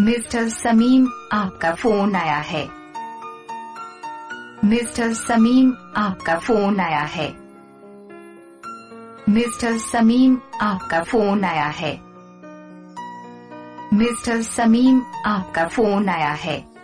Mister Sameem, आपका phone आया है। मिस्टर समीम, आपका फोन आया है। मिस्टर समीम, आपका फोन आया है। मिस्टर समीम, आपका फोन आया है।